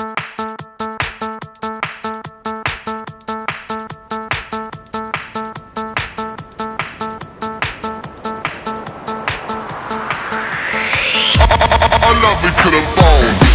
I love it to the bone.